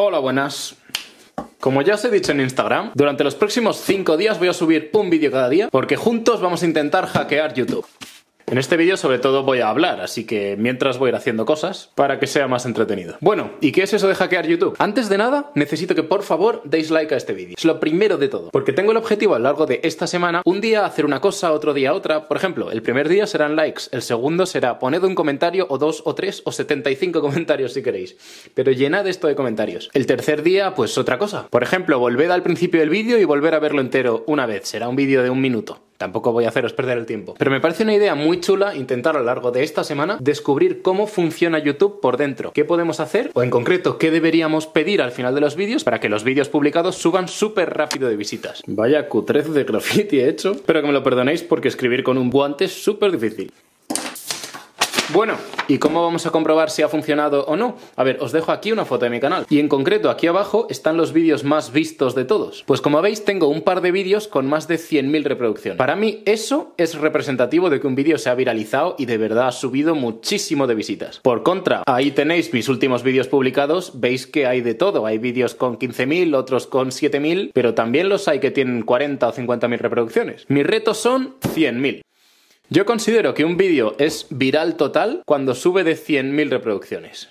Hola, buenas. Como ya os he dicho en Instagram, durante los próximos 5 días voy a subir un vídeo cada día porque juntos vamos a intentar hackear YouTube. En este vídeo sobre todo voy a hablar, así que mientras voy a ir haciendo cosas para que sea más entretenido. Bueno, ¿y qué es eso de hackear YouTube? Antes de nada, necesito que por favor deis like a este vídeo. Es lo primero de todo, porque tengo el objetivo a lo largo de esta semana, un día hacer una cosa, otro día otra. Por ejemplo, el primer día serán likes, el segundo será poned un comentario o 2 o 3 o 75 comentarios si queréis, pero llenad esto de comentarios. El tercer día, pues otra cosa. Por ejemplo, volved al principio del vídeo y volver a verlo entero una vez. Será un vídeo de 1 minuto. Tampoco voy a haceros perder el tiempo. Pero me parece una idea muy chula intentar a lo largo de esta semana descubrir cómo funciona YouTube por dentro. ¿Qué podemos hacer? O en concreto, ¿qué deberíamos pedir al final de los vídeos para que los vídeos publicados suban súper rápido de visitas? Vaya cutrez de graffiti he hecho. Espero que me lo perdonéis porque escribir con un guante es súper difícil. Bueno, ¿y cómo vamos a comprobar si ha funcionado o no? A ver, os dejo aquí una foto de mi canal. Y en concreto, aquí abajo están los vídeos más vistos de todos. Pues como veis, tengo un par de vídeos con más de 100.000 reproducciones. Para mí, eso es representativo de que un vídeo se ha viralizado y de verdad ha subido muchísimo de visitas. Por contra, ahí tenéis mis últimos vídeos publicados. Veis que hay de todo. Hay vídeos con 15.000, otros con 7.000, pero también los hay que tienen 40 o 50.000 reproducciones. Mis retos son 100.000. Yo considero que un vídeo es viral total cuando sube de 100.000 reproducciones.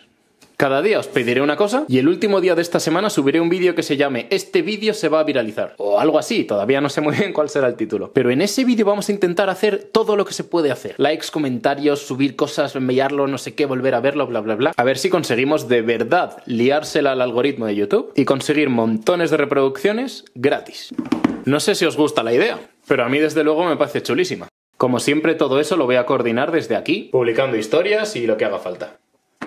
Cada día os pediré una cosa y el último día de esta semana subiré un vídeo que se llame "Este vídeo se va a viralizar" o algo así, todavía no sé muy bien cuál será el título. Pero en ese vídeo vamos a intentar hacer todo lo que se puede hacer. Likes, comentarios, subir cosas, enviarlo, no sé qué, volver a verlo, bla bla bla. A ver si conseguimos de verdad liársela al algoritmo de YouTube y conseguir montones de reproducciones gratis. No sé si os gusta la idea, pero a mí desde luego me parece chulísima. Como siempre, todo eso lo voy a coordinar desde aquí, publicando historias y lo que haga falta.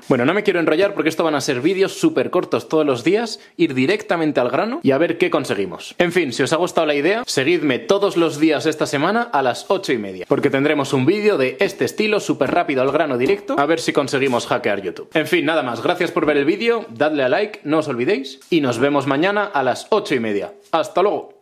Bueno, no me quiero enrollar porque esto van a ser vídeos súper cortos todos los días, ir directamente al grano y a ver qué conseguimos. En fin, si os ha gustado la idea, seguidme todos los días esta semana a las 8:30, porque tendremos un vídeo de este estilo súper rápido al grano directo, a ver si conseguimos hackear YouTube. En fin, nada más, gracias por ver el vídeo, dadle a like, no os olvidéis, y nos vemos mañana a las 8:30. ¡Hasta luego!